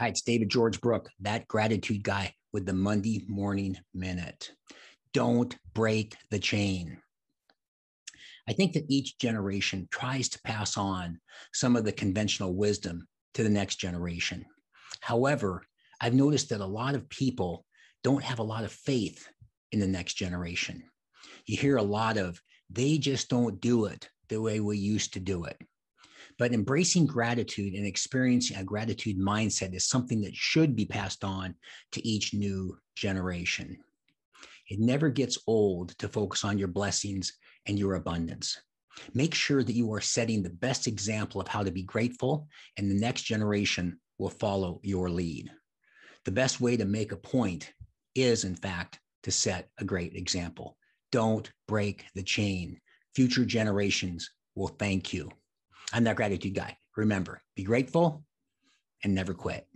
Hi, it's David George Brooke, That Gratitude Guy, with the Monday Morning Minute. Don't break the chain. I think that each generation tries to pass on some of the conventional wisdom to the next generation. However, I've noticed that a lot of people don't have a lot of faith in the next generation. You hear a lot of, they just don't do it the way we used to do it. But embracing gratitude and experiencing a gratitude mindset is something that should be passed on to each new generation. It never gets old to focus on your blessings and your abundance. Make sure that you are setting the best example of how to be grateful, and the next generation will follow your lead. The best way to make a point is, in fact, to set a great example. Don't break the chain. Future generations will thank you. I'm That Gratitude Guy. Remember, be grateful and never quit.